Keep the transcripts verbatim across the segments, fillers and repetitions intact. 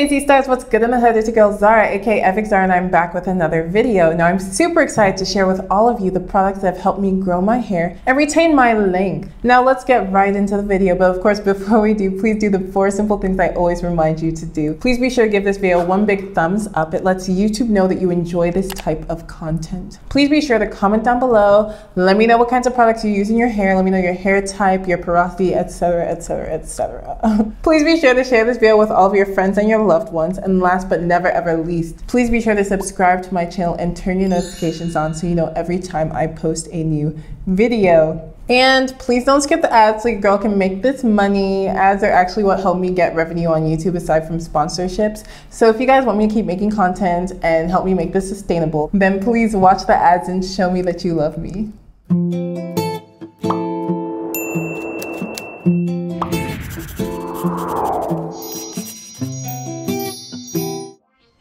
Hey Z-Stars, what's good in the hood? It's your girl Zara, aka EfikZara, and I'm back with another video. Now I'm super excited to share with all of you the products that have helped me grow my hair and retain my length. Now let's get right into the video, but of course before we do, please do the four simple things I always remind you to do. Please be sure to give this video one big thumbs up. It lets YouTube know that you enjoy this type of content. Please be sure to comment down below. Let me know what kinds of products you use in your hair. Let me know your hair type, your porosity, et cetera, et cetera, et cetera. Please be sure to share this video with all of your friends and your loved ones, and last but never ever least, please be sure to subscribe to my channel and turn your notifications on so you know every time I post a new video. And please don't skip the ads so your girl can make this money, as they're actually what helped me get revenue on YouTube aside from sponsorships. So if you guys want me to keep making content and help me make this sustainable, then please watch the ads and show me that you love me.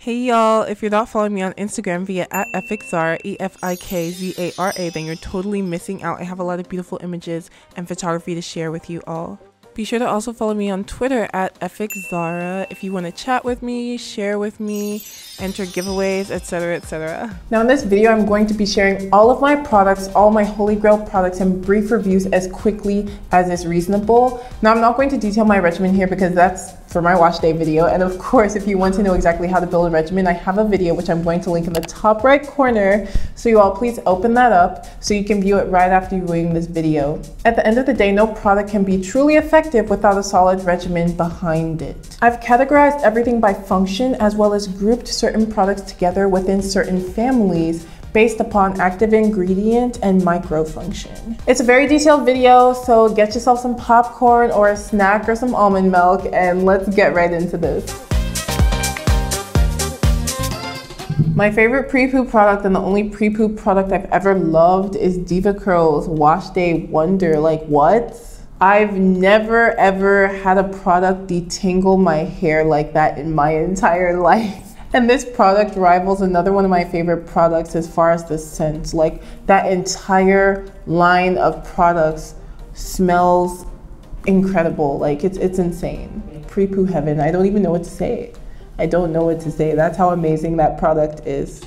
Hey y'all, if you're not following me on Instagram via at EfikZara, E F I K Z A R A, then you're totally missing out. I have a lot of beautiful images and photography to share with you all. Be sure to also follow me on Twitter at EfikZara if you want to chat with me, share with me, enter giveaways, et cetera, et cetera. Now in this video, I'm going to be sharing all of my products, all my holy grail products, and brief reviews as quickly as is reasonable. Now I'm not going to detail my regimen here because that's for my wash day video. And of course, if you want to know exactly how to build a regimen, I have a video which I'm going to link in the top right corner. So you all please open that up so you can view it right after viewing this video. At the end of the day, no product can be truly effective without a solid regimen behind it. I've categorized everything by function as well as grouped certain products together within certain families based upon active ingredient and micro function. It's a very detailed video, so get yourself some popcorn or a snack or some almond milk, and let's get right into this. My favorite pre-poo product, and the only pre-poo product I've ever loved, is DevaCurl's Wash Day Wonder. Like, what? I've never ever had a product detangle my hair like that in my entire life. And this product rivals another one of my favorite products as far as the scent. Like, that entire line of products smells incredible. Like, it's, it's insane. Pre-poo heaven. I don't even know what to say. I don't know what to say. That's how amazing that product is.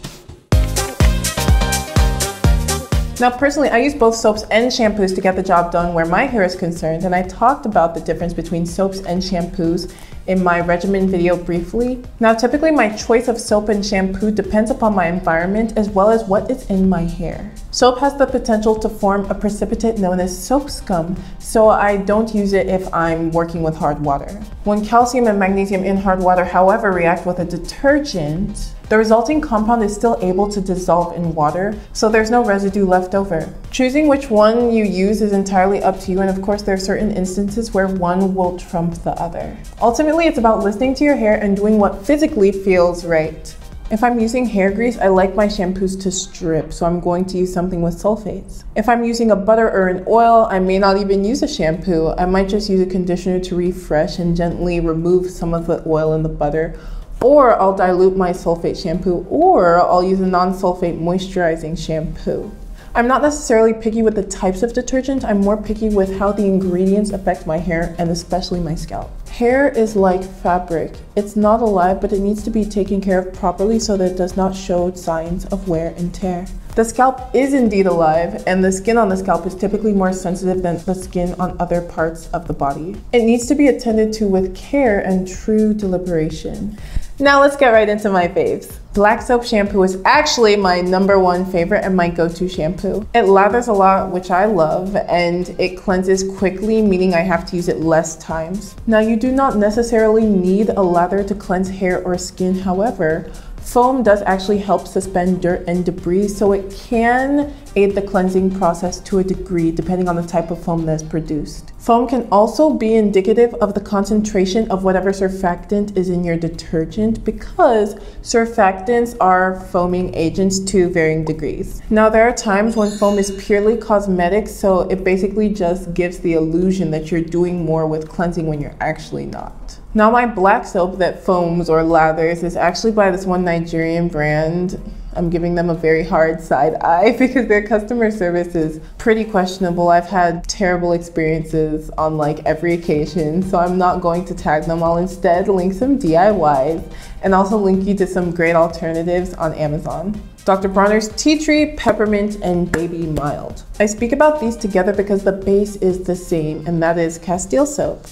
Now, personally, I use both soaps and shampoos to get the job done where my hair is concerned, and I talked about the difference between soaps and shampoos in my regimen video briefly. Now, typically my choice of soap and shampoo depends upon my environment as well as what is in my hair. Soap has the potential to form a precipitate known as soap scum, so I don't use it if I'm working with hard water. When calcium and magnesium in hard water, however, react with a detergent, the resulting compound is still able to dissolve in water, so there's no residue left over. Choosing which one you use is entirely up to you, and of course there are certain instances where one will trump the other. Ultimately, it's about listening to your hair and doing what physically feels right. If I'm using hair grease, I like my shampoos to strip, so I'm going to use something with sulfates. If I'm using a butter or an oil, I may not even use a shampoo. I might just use a conditioner to refresh and gently remove some of the oil and the butter. Or I'll dilute my sulfate shampoo, or I'll use a non-sulfate moisturizing shampoo. I'm not necessarily picky with the types of detergent, I'm more picky with how the ingredients affect my hair and especially my scalp. Hair is like fabric. It's not alive, but it needs to be taken care of properly so that it does not show signs of wear and tear. The scalp is indeed alive, and the skin on the scalp is typically more sensitive than the skin on other parts of the body. It needs to be attended to with care and true deliberation. Now let's get right into my faves. Black soap shampoo is actually my number one favorite and my go-to shampoo. It lathers a lot, which I love, and it cleanses quickly, meaning I have to use it less times. Now, you do not necessarily need a lather to cleanse hair or skin. However, foam does actually help suspend dirt and debris, so it can aid the cleansing process to a degree depending on the type of foam that is produced. Foam can also be indicative of the concentration of whatever surfactant is in your detergent, because surfactants are foaming agents to varying degrees. Now, there are times when foam is purely cosmetic, so it basically just gives the illusion that you're doing more with cleansing when you're actually not. Now, my black soap that foams or lathers is actually by this one Nigerian brand. I'm giving them a very hard side eye because their customer service is pretty questionable. I've had terrible experiences on like every occasion, so I'm not going to tag them. I'll instead link some D I Ys and also link you to some great alternatives on Amazon. Doctor Bronner's Tea Tree, Peppermint, and Baby Mild. I speak about these together because the base is the same, and that is Castile soap.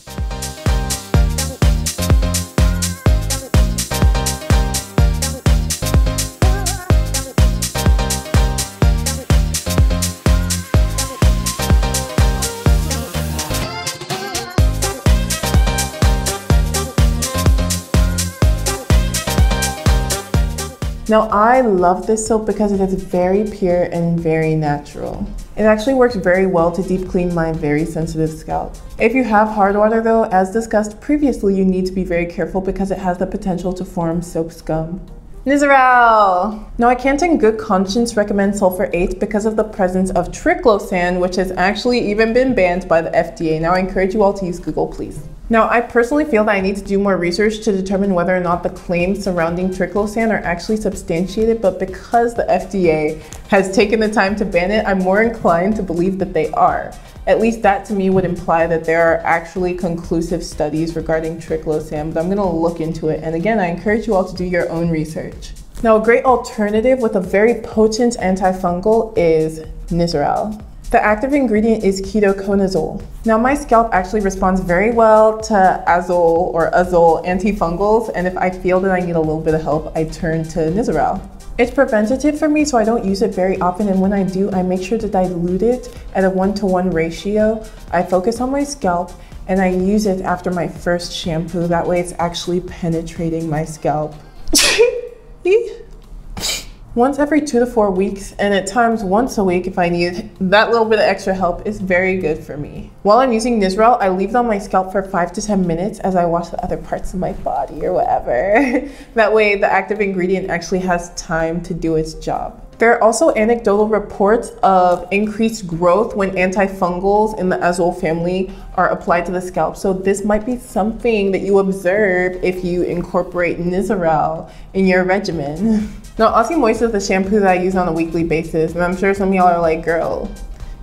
Now, I love this soap because it is very pure and very natural. It actually works very well to deep clean my very sensitive scalp. If you have hard water though, as discussed previously, you need to be very careful because it has the potential to form soap scum. Nizoral! Now, I can't in good conscience recommend Sulfur eight because of the presence of triclosan, which has actually even been banned by the F D A. Now, I encourage you all to use Google, please. Now, I personally feel that I need to do more research to determine whether or not the claims surrounding triclosan are actually substantiated, but because the F D A has taken the time to ban it, I'm more inclined to believe that they are. At least that to me would imply that there are actually conclusive studies regarding triclosan, but I'm gonna look into it. And again, I encourage you all to do your own research. Now, a great alternative with a very potent antifungal is Nizoral. The active ingredient is ketoconazole. Now, my scalp actually responds very well to azole or azole antifungals, and if I feel that I need a little bit of help, I turn to Nizoral. It's preventative for me, so I don't use it very often, and when I do, I make sure to dilute it at a one-to-one ratio. I focus on my scalp, and I use it after my first shampoo. That way, it's actually penetrating my scalp. Once every two to four weeks, and at times once a week if I need that little bit of extra help, is very good for me. While I'm using Nizoral, I leave it on my scalp for five to ten minutes as I wash the other parts of my body or whatever. That way the active ingredient actually has time to do its job. There are also anecdotal reports of increased growth when antifungals in the azole family are applied to the scalp. So this might be something that you observe if you incorporate Nizoral in your regimen. Now, Aussie Moist is the shampoo that I use on a weekly basis. And I'm sure some of y'all are like, girl,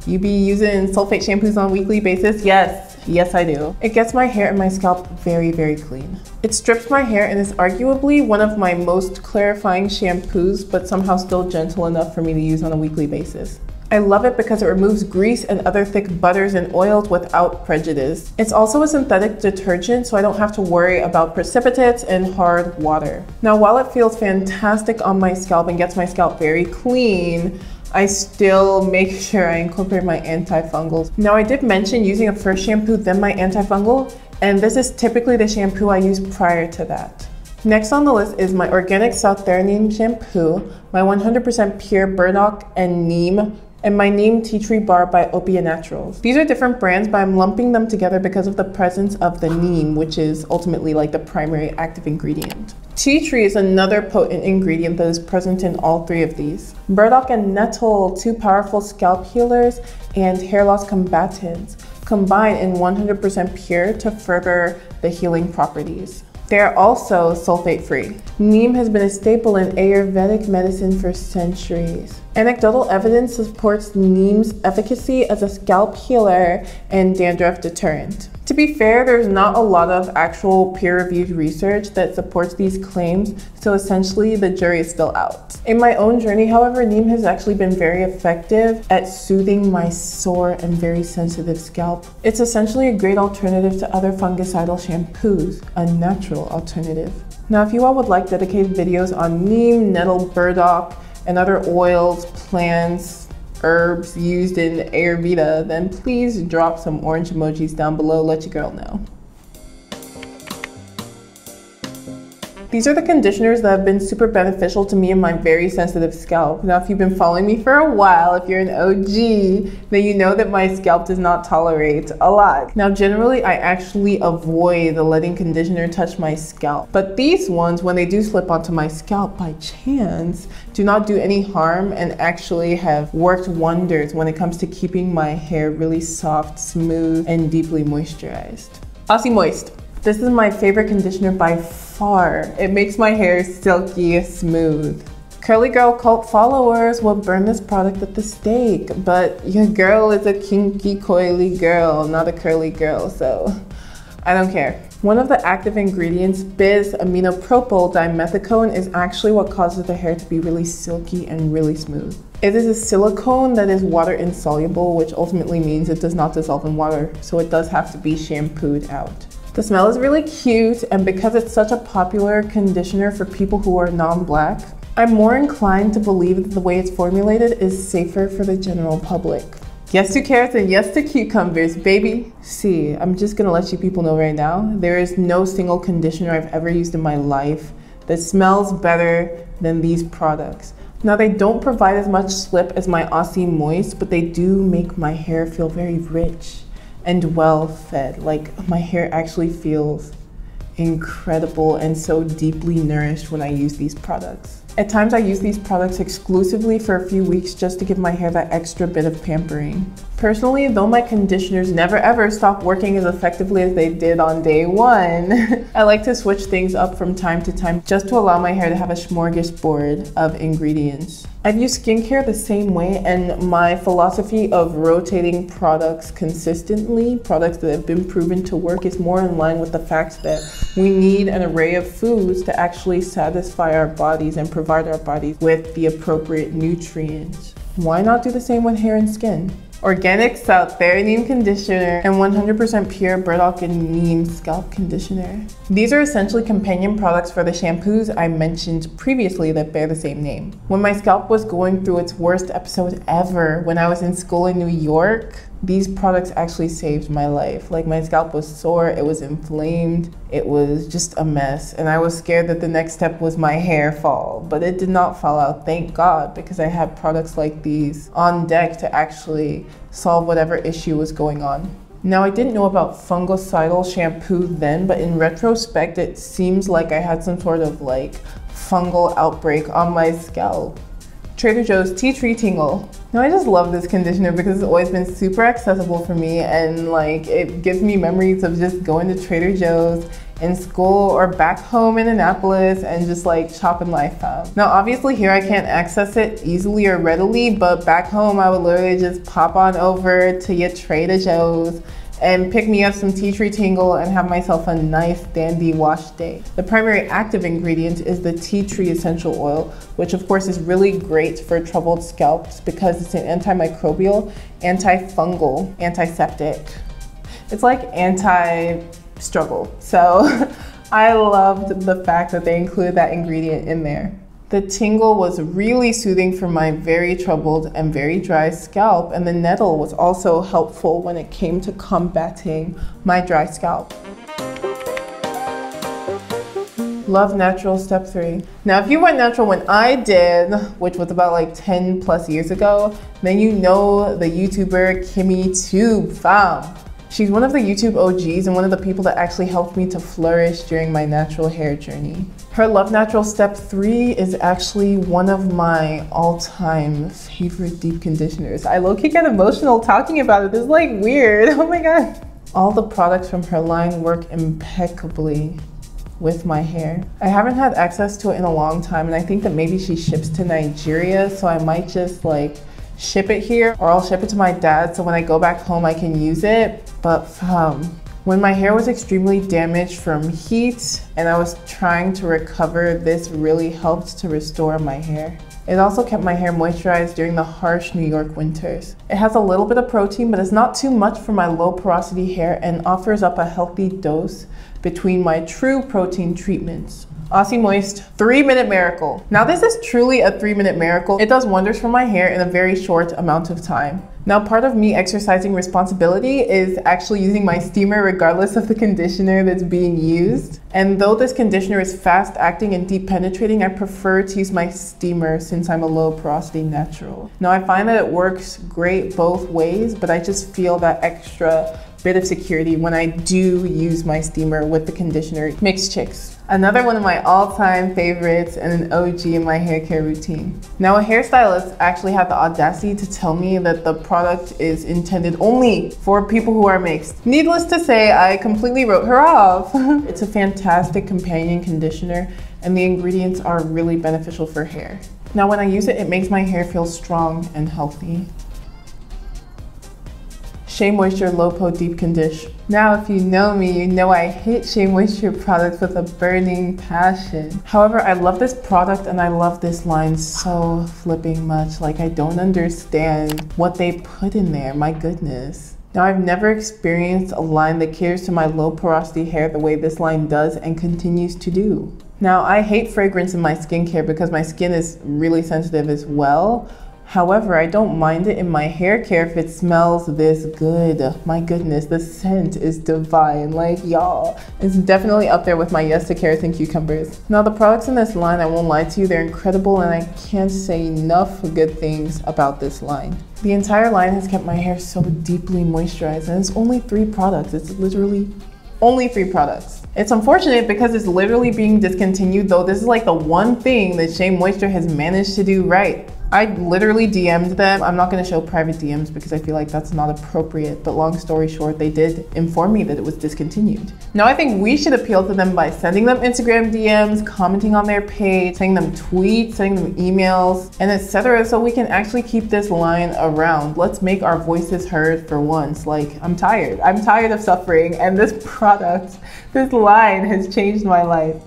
you be using sulfate shampoos on a weekly basis? Yes. Yes, I do. It gets my hair and my scalp very, very clean. It strips my hair and is arguably one of my most clarifying shampoos, but somehow still gentle enough for me to use on a weekly basis. I love it because it removes grease and other thick butters and oils without prejudice. It's also a synthetic detergent, so I don't have to worry about precipitates and hard water. Now, while it feels fantastic on my scalp and gets my scalp very clean, I still make sure I incorporate my antifungals. Now, I did mention using a first shampoo, then my antifungal, and this is typically the shampoo I use prior to that. Next on the list is my Organic Theraneem shampoo, my one hundred percent pure Burdock and Neem, and my Neem Tea Tree Bar by EfikZara. These are different brands, but I'm lumping them together because of the presence of the neem, which is ultimately like the primary active ingredient. Tea tree is another potent ingredient that is present in all three of these. Burdock and nettle, two powerful scalp healers and hair loss combatants, combine in one hundred percent pure to further the healing properties. They are also sulfate-free. Neem has been a staple in Ayurvedic medicine for centuries. Anecdotal evidence supports neem's efficacy as a scalp healer and dandruff deterrent. To be fair, there's not a lot of actual peer-reviewed research that supports these claims, so essentially the jury is still out. In my own journey, however, neem has actually been very effective at soothing my sore and very sensitive scalp. It's essentially a great alternative to other fungicidal shampoos, a natural alternative. Now, if you all would like dedicated videos on neem, nettle, burdock, and other oils, plants, herbs used in Ayurveda, then please drop some orange emojis down below, let your girl know. These are the conditioners that have been super beneficial to me and my very sensitive scalp. Now, if you've been following me for a while, if you're an O G, then you know that my scalp does not tolerate a lot. Now, generally, I actually avoid letting conditioner touch my scalp. But these ones, when they do slip onto my scalp by chance, do not do any harm and actually have worked wonders when it comes to keeping my hair really soft, smooth, and deeply moisturized. Aussie Moist. This is my favorite conditioner by far. It makes my hair silky smooth. Curly Girl cult followers will burn this product at the stake, but your girl is a kinky, coily girl, not a curly girl, so I don't care. One of the active ingredients, Bis Aminopropyl Dimethicone, is actually what causes the hair to be really silky and really smooth. It is a silicone that is water insoluble, which ultimately means it does not dissolve in water, so it does have to be shampooed out. The smell is really cute, and because it's such a popular conditioner for people who are non-black, I'm more inclined to believe that the way it's formulated is safer for the general public. Yes to carrots and yes to cucumbers, baby. See, I'm just gonna let you people know right now, there is no single conditioner I've ever used in my life that smells better than these products. Now, they don't provide as much slip as my Aussie Moist, but they do make my hair feel very rich and well fed. Like, my hair actually feels incredible and so deeply nourished when I use these products. At times I use these products exclusively for a few weeks just to give my hair that extra bit of pampering. Personally, though my conditioners never ever stop working as effectively as they did on day one, I like to switch things up from time to time just to allow my hair to have a smorgasbord of ingredients. I've used skincare the same way, and my philosophy of rotating products consistently, products that have been proven to work, is more in line with the fact that we need an array of foods to actually satisfy our bodies and provide provide our bodies with the appropriate nutrients. Why not do the same with hair and skin? Organic South Theraneem Conditioner and one hundred percent Pure Burdock and Neem Scalp Conditioner. These are essentially companion products for the shampoos I mentioned previously that bear the same name. When my scalp was going through its worst episode ever when I was in school in New York, these products actually saved my life. Like, my scalp was sore, it was inflamed, it was just a mess, and I was scared that the next step was my hair fall, but it did not fall out, thank God, because I had products like these on deck to actually solve whatever issue was going on. Now, I didn't know about fungicidal shampoo then, but in retrospect, it seems like I had some sort of like fungal outbreak on my scalp. Trader Joe's Tea Tree Tingle. Now, I just love this conditioner because it's always been super accessible for me, and like, it gives me memories of just going to Trader Joe's in school or back home in Annapolis and just like chopping life up. Now, obviously here I can't access it easily or readily, but back home I would literally just pop on over to your Trader Joe's and pick me up some Tea Tree Tingle and have myself a nice dandy wash day. The primary active ingredient is the tea tree essential oil, which of course is really great for troubled scalps because it's an antimicrobial, antifungal, antiseptic. It's like anti-struggle. So I loved the fact that they included that ingredient in there. The tingle was really soothing for my very troubled and very dry scalp, and the nettle was also helpful when it came to combating my dry scalp. LuvNaturals Step three. Now, if you went natural when I did, which was about like ten plus years ago, then you know the YouTuber KimmyTube, fam. She's one of the YouTube O Gs and one of the people that actually helped me to flourish during my natural hair journey. Her LuvNaturals Step three is actually one of my all-time favorite deep conditioners. I low-key get emotional talking about it. It's like weird. Oh my god. All the products from her line work impeccably with my hair. I haven't had access to it in a long time, and I think that maybe she ships to Nigeria, so I might just like ship it here, or I'll ship it to my dad so when I go back home I can use it. But um, when my hair was extremely damaged from heat and I was trying to recover, this really helped to restore my hair. It also kept my hair moisturized during the harsh New York winters. It has a little bit of protein, but it's not too much for my low porosity hair, and offers up a healthy dose between my true protein treatments. Aussie Moist three minute Miracle. Now, this is truly a three minute miracle. It does wonders for my hair in a very short amount of time. Now, part of me exercising responsibility is actually using my steamer regardless of the conditioner that's being used. And though this conditioner is fast acting and deep penetrating, I prefer to use my steamer since I'm a low porosity natural. Now, I find that it works great both ways, but I just feel that extra bit of security when I do use my steamer with the conditioner. Mixed Chicks. Another one of my all-time favorites and an O G in my hair care routine. Now, a hairstylist actually had the audacity to tell me that the product is intended only for people who are mixed. Needless to say, I completely wrote her off. It's a fantastic companion conditioner, and the ingredients are really beneficial for hair. Now when I use it, it makes my hair feel strong and healthy. Shea Moisture Low-Po Deep Condition. Now if you know me, you know I hate Shea Moisture products with a burning passion. However, I love this product and I love this line so flipping much. Like, I don't understand what they put in there, my goodness. Now I've never experienced a line that caters to my low porosity hair the way this line does and continues to do. Now I hate fragrance in my skincare because my skin is really sensitive as well. However, I don't mind it in my hair care if it smells this good. My goodness, the scent is divine. Like, y'all, it's definitely up there with my Yes to Carrots and Cucumbers. Now the products in this line, I won't lie to you, they're incredible and I can't say enough good things about this line. The entire line has kept my hair so deeply moisturized, and it's only three products. It's literally only three products. It's unfortunate because it's literally being discontinued, though this is like the one thing that Shea Moisture has managed to do right. I literally D M'd them. I'm not gonna show private D Ms because I feel like that's not appropriate, but long story short, they did inform me that it was discontinued. Now I think we should appeal to them by sending them Instagram D Ms, commenting on their page, sending them tweets, sending them emails, and et cetera, so we can actually keep this line around. Let's make our voices heard for once. Like, I'm tired. I'm tired of suffering, and this product, this line has changed my life.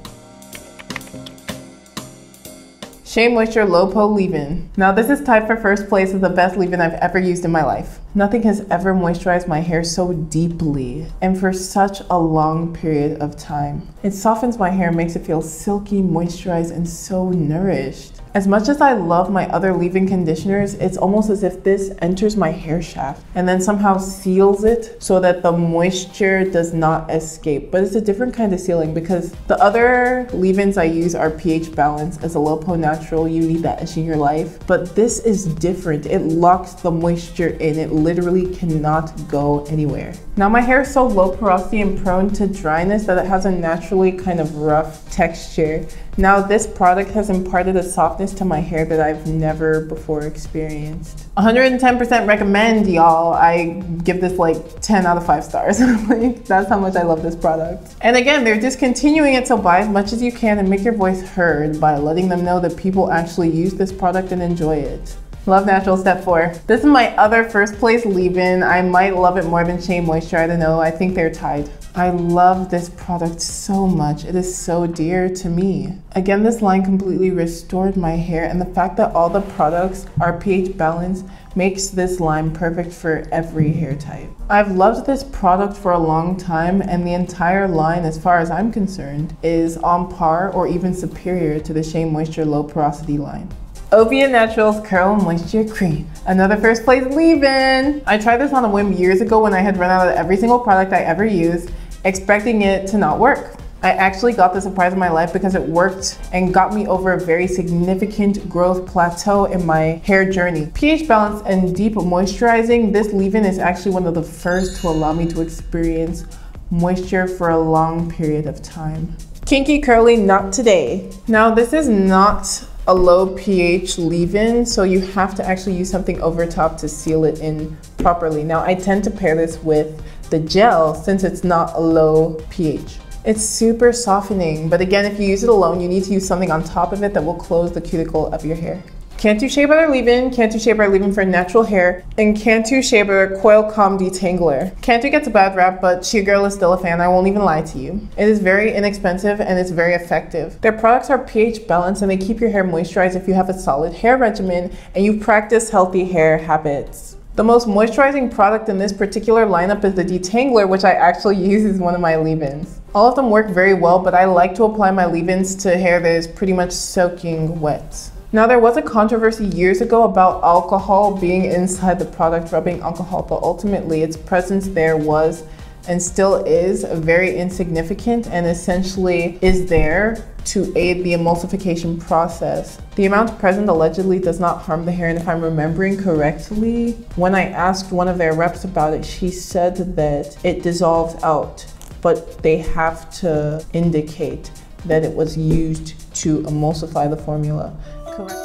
Shea Moisture Low-Po Leave-In. Now this is tied for first place as the best leave-in I've ever used in my life. Nothing has ever moisturized my hair so deeply and for such a long period of time. It softens my hair, makes it feel silky, moisturized, and so nourished. As much as I love my other leave-in conditioners, it's almost as if this enters my hair shaft and then somehow seals it so that the moisture does not escape. But it's a different kind of sealing because the other leave-ins I use are pH balanced. As a Low-Po natural, you need that in your life. But this is different. It locks the moisture in. It literally cannot go anywhere. Now my hair is so low porosity and prone to dryness that it has a naturally kind of rough texture. Now this product has imparted a softness to my hair that I've never before experienced. one hundred ten percent recommend, y'all. I give this like ten out of five stars. Like, that's how much I love this product. And again, they're discontinuing it, so buy as much as you can and make your voice heard by letting them know that people actually use this product and enjoy it. LuvNaturals Step four. This is my other first place leave-in. I might love it more than Shea Moisture, I don't know. I think they're tied. I love this product so much. It is so dear to me. Again, this line completely restored my hair, and the fact that all the products are pH balanced makes this line perfect for every hair type. I've loved this product for a long time, and the entire line, as far as I'm concerned, is on par or even superior to the Shea Moisture Low Porosity line. Ovia Naturals Curl Moisture Cream. Another first place leave-in. I tried this on a whim years ago when I had run out of every single product I ever used, expecting it to not work. I actually got the surprise of my life because it worked and got me over a very significant growth plateau in my hair journey. pH balance and deep moisturizing, this leave-in is actually one of the first to allow me to experience moisture for a long period of time. Kinky Curly Not Today. Now this is not a low pH leave-in, so you have to actually use something over top to seal it in properly. Now I tend to pair this with the gel since it's not a low pH. It's super softening, but again, if you use it alone, you need to use something on top of it that will close the cuticle of your hair. Cantu Shea Butter Leave-In, Cantu Shea Butter Leave-In for natural hair, and Cantu Shea Butter Coil Calm Detangler. Cantu gets a bad rap, but Shea Girl is still a fan, I won't even lie to you. It is very inexpensive and it's very effective. Their products are pH balanced and they keep your hair moisturized if you have a solid hair regimen and you practice healthy hair habits. The most moisturizing product in this particular lineup is the detangler, which I actually use as one of my leave-ins. All of them work very well, but I like to apply my leave-ins to hair that is pretty much soaking wet. Now there was a controversy years ago about alcohol being inside the product, rubbing alcohol, but ultimately its presence there was and still is very insignificant and essentially is there to aid the emulsification process. The amount present allegedly does not harm the hair, and if I'm remembering correctly, when I asked one of their reps about it, she said that it dissolves out, but they have to indicate that it was used to emulsify the formula. Correct.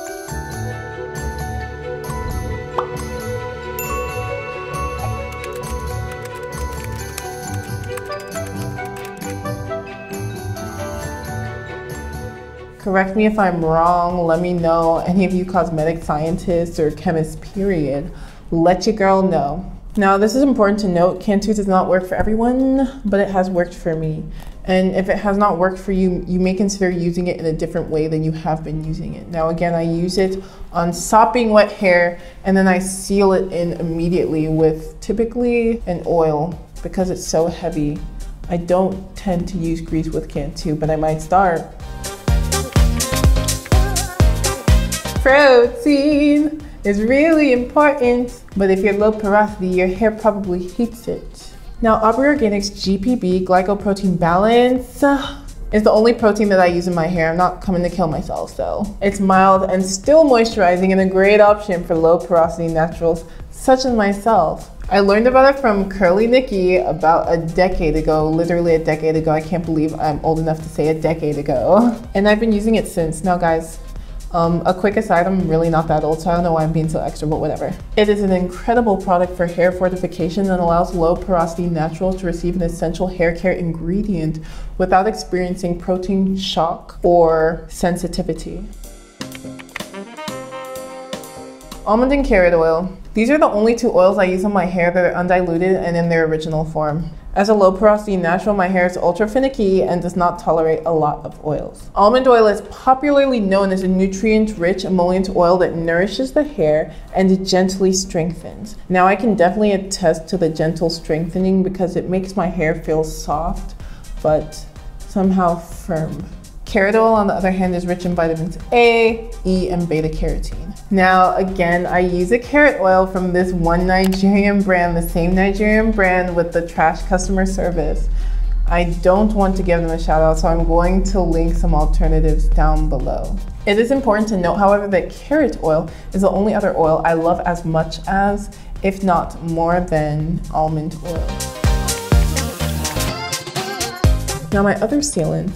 Correct me if I'm wrong. Let me know, any of you cosmetic scientists or chemists, period. Let your girl know. Now, this is important to note. Cantu does not work for everyone, but it has worked for me. And if it has not worked for you, you may consider using it in a different way than you have been using it. Now, again, I use it on sopping wet hair, and then I seal it in immediately with typically an oil because it's so heavy. I don't tend to use grease with Cantu, but I might start. Protein is really important, but if you're low porosity, your hair probably hates it. Now, Aubrey Organics G P B, Glycoprotein Balance, is the only protein that I use in my hair. I'm not coming to kill myself, so. It's mild and still moisturizing and a great option for low porosity naturals such as myself. I learned about it from Curly Nikki about a decade ago, literally a decade ago. I can't believe I'm old enough to say a decade ago. And I've been using it since. Now, guys, Um, a quick aside, I'm really not that old, so I don't know why I'm being so extra, but whatever. It is an incredible product for hair fortification and allows low porosity naturals to receive an essential hair care ingredient without experiencing protein shock or sensitivity. Almond and carrot oil. These are the only two oils I use on my hair that are undiluted and in their original form. As a low porosity natural, my hair is ultra finicky and does not tolerate a lot of oils. Almond oil is popularly known as a nutrient-rich emollient oil that nourishes the hair and gently strengthens. Now, I can definitely attest to the gentle strengthening because it makes my hair feel soft, but somehow firm. Carrot oil, on the other hand, is rich in vitamins A, E, and beta carotene. Now, again, I use a carrot oil from this one Nigerian brand, the same Nigerian brand with the trash customer service. I don't want to give them a shout out, so I'm going to link some alternatives down below. It is important to note, however, that carrot oil is the only other oil I love as much as, if not more than, almond oil. Now, my other sealants,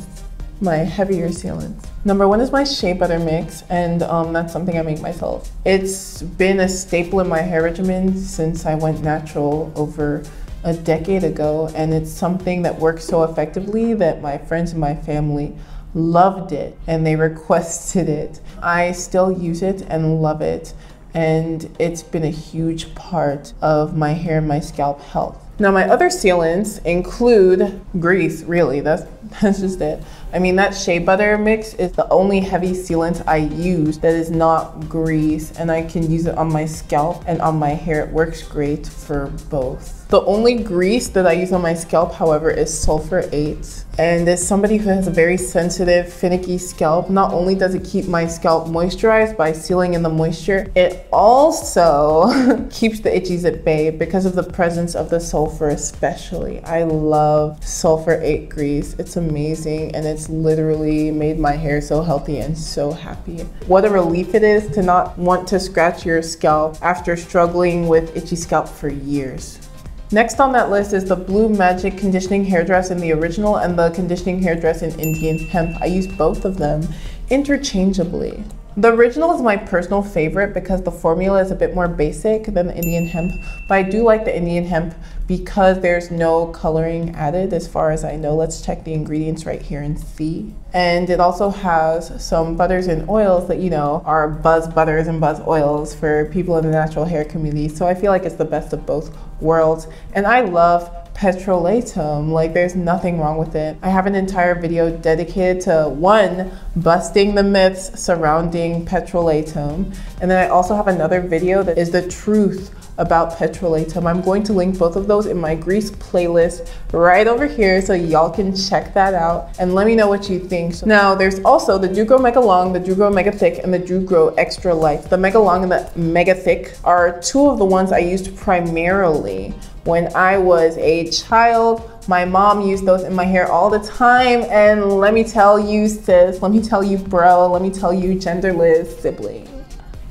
my heavier sealants. Number one is my shea butter mix, and um, that's something I make myself. It's been a staple in my hair regimen since I went natural over a decade ago, and it's something that works so effectively that my friends and my family loved it, and they requested it. I still use it and love it, and it's been a huge part of my hair and my scalp health. Now, my other sealants include grease, really, that's, that's just it. I mean, that shea butter mix is the only heavy sealant I use that is not grease, and I can use it on my scalp and on my hair. It works great for both. The only grease that I use on my scalp, however, is Sulfur eight. And as somebody who has a very sensitive, finicky scalp, not only does it keep my scalp moisturized by sealing in the moisture, it also keeps the itchies at bay because of the presence of the sulfur. Especially, I love Sulfur eight grease. It's amazing, and it's literally made my hair so healthy and so happy. What a relief it is to not want to scratch your scalp after struggling with itchy scalp for years. Next on that list is the Blue Magic Conditioning Hairdress in the original and the Conditioning Hairdress in Indian Hemp. I use both of them interchangeably. The original is my personal favorite because the formula is a bit more basic than the Indian hemp, but I do like the Indian hemp because there's no coloring added as far as I know. Let's check the ingredients right here and see. And it also has some butters and oils that, you know, are buzz butters and buzz oils for people in the natural hair community. So I feel like it's the best of both worlds. And I love Petrolatum, like there's nothing wrong with it. I have an entire video dedicated to one, busting the myths surrounding Petrolatum. And then I also have another video that is the truth about Petrolatum. I'm going to link both of those in my grease playlist right over here so y'all can check that out and let me know what you think. So now there's also the Doo Gro Mega Long, the Doo Gro Mega Thick, and the Doo Gro Extra Light. The Mega Long and the Mega Thick are two of the ones I used primarily when I was a child. My mom used those in my hair all the time, and let me tell you sis, let me tell you bro, let me tell you genderless sibling.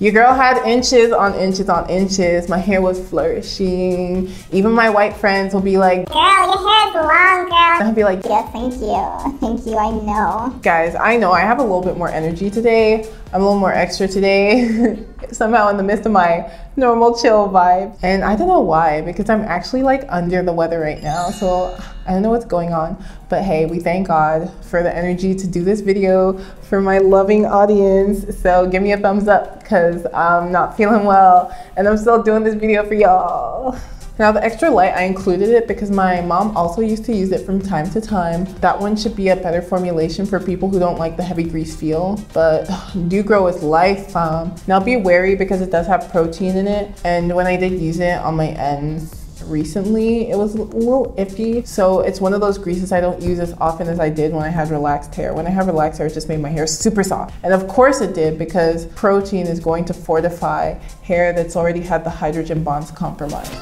Your girl had inches on inches on inches. My hair was flourishing. Even my white friends will be like, girl, your hair's long, girl. And I'll be like, yes, thank you. Thank you, I know. Guys, I know I have a little bit more energy today. I'm a little more extra today. Somehow in the midst of my normal chill vibe. And I don't know why, because I'm actually like under the weather right now. So I don't know what's going on, but hey, we thank God for the energy to do this video for my loving audience. So give me a thumbs up because I'm not feeling well and I'm still doing this video for y'all. Now the extra light, I included it because my mom also used to use it from time to time. That one should be a better formulation for people who don't like the heavy grease feel, but Doo Gro is life, fam. Now be wary because it does have protein in it, and when I did use it on my ends recently, it was a little iffy. So it's one of those greases I don't use as often as I did when I had relaxed hair. When I had relaxed hair, it just made my hair super soft. And of course it did, because protein is going to fortify hair that's already had the hydrogen bonds compromised.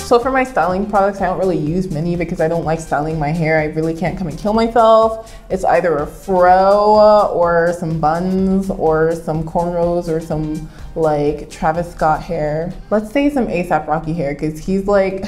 So for my styling products, I don't really use many because I don't like styling my hair. I really can't come and kill myself. It's either a fro or some buns or some cornrows or some like Travis Scott hair. Let's say some ASAP Rocky hair because he's like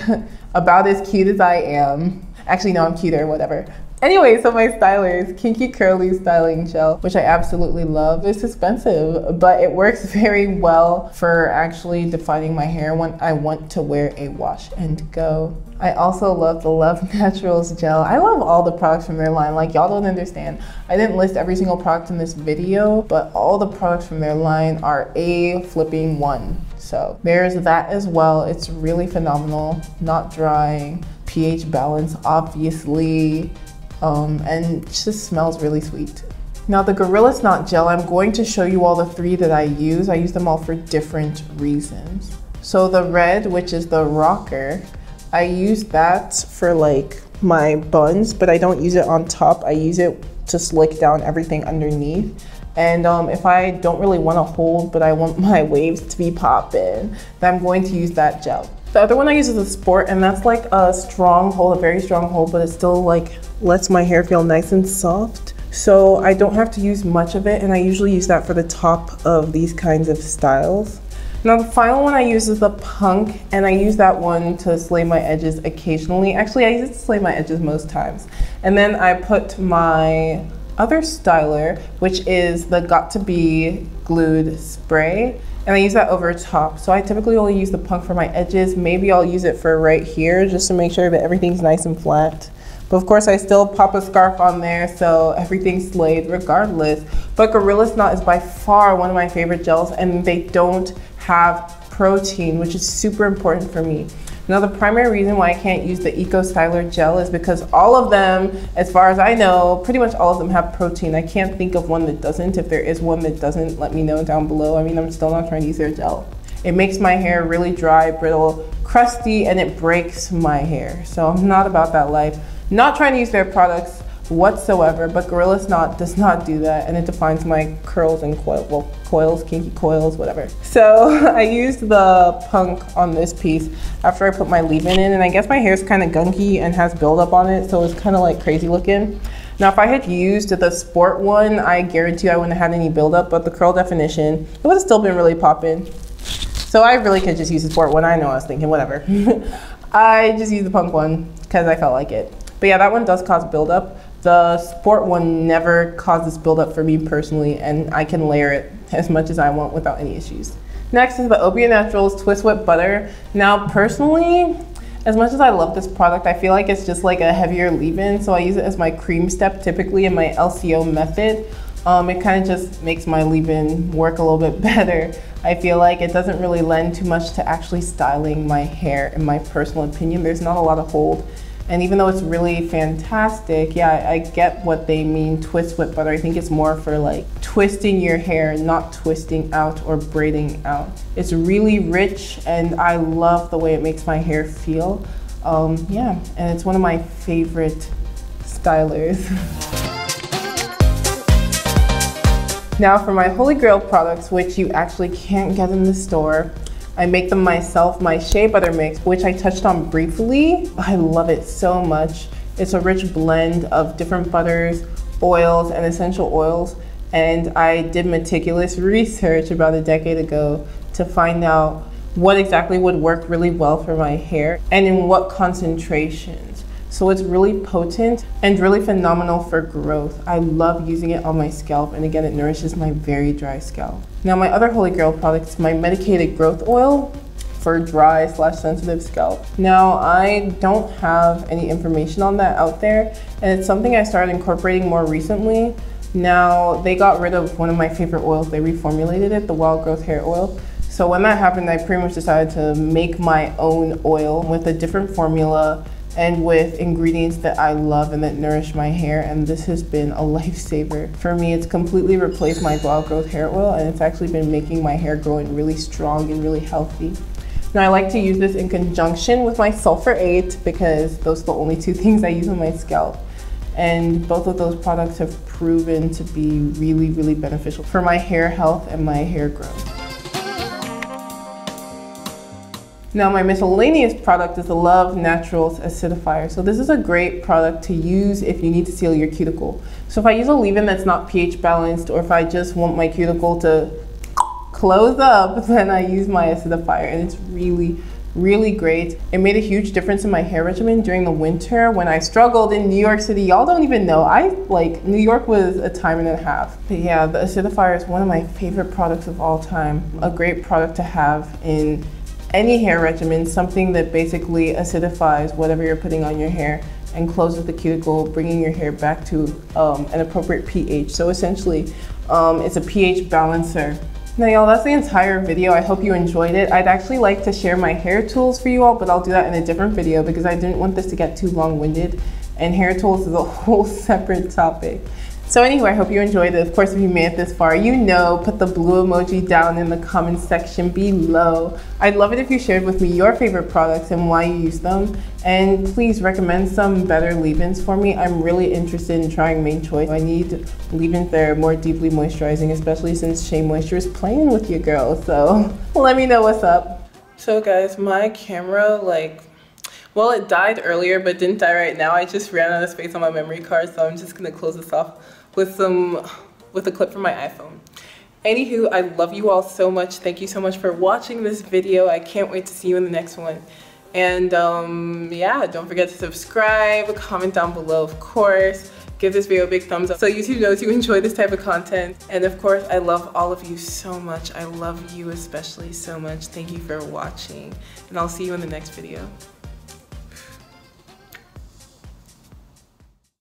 about as cute as I am. Actually, no, I'm cuter, whatever. Anyway, so my styler is Kinky Curly Styling Gel, which I absolutely love. It's expensive, but it works very well for actually defining my hair when I want to wear a wash and go. I also love the LuvNaturals gel. I love all the products from their line. Like, y'all don't understand. I didn't list every single product in this video, but all the products from their line are a flipping one. So there's that as well. It's really phenomenal, not drying, pH balance, obviously. Um, and it just smells really sweet. Now the Gorilla Snot gel, I'm going to show you all the three that I use. I use them all for different reasons. So the red, which is the rocker, I use that for like my buns, but I don't use it on top. I use it to slick down everything underneath. And um, if I don't really want to hold, but I want my waves to be popping, then I'm going to use that gel. The other one I use is a sport, and that's like a strong hold, a very strong hold, but it's still like lets my hair feel nice and soft, so I don't have to use much of it, and I usually use that for the top of these kinds of styles. Now the final one I use is the punk, and I use that one to slay my edges occasionally. Actually, I use it to slay my edges most times. And then I put my other styler, which is the Got To Be Glued Spray, and I use that over top. So I typically only use the punk for my edges. Maybe I'll use it for right here just to make sure that everything's nice and flat. But of course I still pop a scarf on there, so everything's slayed regardless. But Gorilla Snot is by far one of my favorite gels, and they don't have protein, which is super important for me. Now the primary reason why I can't use the Eco Styler gel is because all of them, as far as I know, pretty much all of them have protein. I can't think of one that doesn't. If there is one that doesn't, let me know down below. I mean, I'm still not trying to use their gel. It makes my hair really dry, brittle, crusty, and it breaks my hair. So I'm not about that life. Not trying to use their products whatsoever, but Gorilla Snot does not do that, and it defines my curls and coil, well, coils, kinky coils, whatever. So I used the punk on this piece after I put my leave-in in, and I guess my hair's kind of gunky and has buildup on it, so it's kind of like crazy looking. Now, if I had used the sport one, I guarantee I wouldn't have had any buildup, but the curl definition, it would have still been really popping. So I really could just use the sport one. I know I was thinking, whatever. I just used the punk one because I felt like it. But yeah, that one does cause buildup. The sport one never causes buildup for me personally, and I can layer it as much as I want without any issues. Next is the Aubrey Naturals Twist Whip Butter. Now, personally, as much as I love this product, I feel like it's just like a heavier leave-in, so I use it as my cream step typically in my L C O method. Um, it kind of just makes my leave-in work a little bit better. I feel like it doesn't really lend too much to actually styling my hair, in my personal opinion. There's not a lot of hold. And even though it's really fantastic, yeah, I get what they mean, twist whip butter. I think it's more for like twisting your hair, not twisting out or braiding out. It's really rich, and I love the way it makes my hair feel. Um, yeah, and it's one of my favorite stylers. Now for my Holy Grail products, which you actually can't get in the store, I make them myself, my shea butter mix, which I touched on briefly. I love it so much. It's a rich blend of different butters, oils, and essential oils. And I did meticulous research about a decade ago to find out what exactly would work really well for my hair and in what concentrations. So it's really potent and really phenomenal for growth. I love using it on my scalp, and again, it nourishes my very dry scalp. Now my other Holy Grail product is my medicated growth oil. for dry slash sensitive scalp. Now, I don't have any information on that out there, and it's something I started incorporating more recently. Now, they got rid of one of my favorite oils. They reformulated it, the wild growth hair oil. So when that happened, I pretty much decided to make my own oil with a different formula and with ingredients that I love and that nourish my hair, and this has been a lifesaver. For me, it's completely replaced my wild growth hair oil, and it's actually been making my hair growing really strong and really healthy. Now, I like to use this in conjunction with my Sulfur eight because those are the only two things I use on my scalp. And both of those products have proven to be really, really beneficial for my hair health and my hair growth. Now, my miscellaneous product is the LuvNaturals Acidifier. So this is a great product to use if you need to seal your cuticle. So if I use a leave-in that's not pH balanced, or if I just want my cuticle to close up, then I use my acidifier, and it's really, really great. It made a huge difference in my hair regimen during the winter when I struggled in New York City. Y'all don't even know. I like, New York was a time and a half. But yeah, the acidifier is one of my favorite products of all time. A great product to have in any hair regimen, something that basically acidifies whatever you're putting on your hair and closes the cuticle, bringing your hair back to um, an appropriate pH. So essentially, um, it's a pH balancer. Now, y'all, that's the entire video. I hope you enjoyed it. I'd actually like to share my hair tools for you all, but I'll do that in a different video because I didn't want this to get too long-winded, and hair tools is a whole separate topic. So anyway, I hope you enjoyed it. Of course, if you made it this far, you know, put the blue emoji down in the comment section below. I'd love it if you shared with me your favorite products and why you use them. And please recommend some better leave-ins for me. I'm really interested in trying Main Choice. I need leave-ins that are more deeply moisturizing, especially since Shea Moisture is playing with your girl. So let me know what's up. So guys, my camera, like, well, it died earlier, but didn't die right now. I just ran out of space on my memory card, so I'm just gonna close this off with some, with a clip from my iPhone. Anywho, I love you all so much. Thank you so much for watching this video. I can't wait to see you in the next one. And um, yeah, don't forget to subscribe, comment down below, of course. Give this video a big thumbs up so YouTube knows you enjoy this type of content. And of course, I love all of you so much. I love you especially so much. Thank you for watching, and I'll see you in the next video.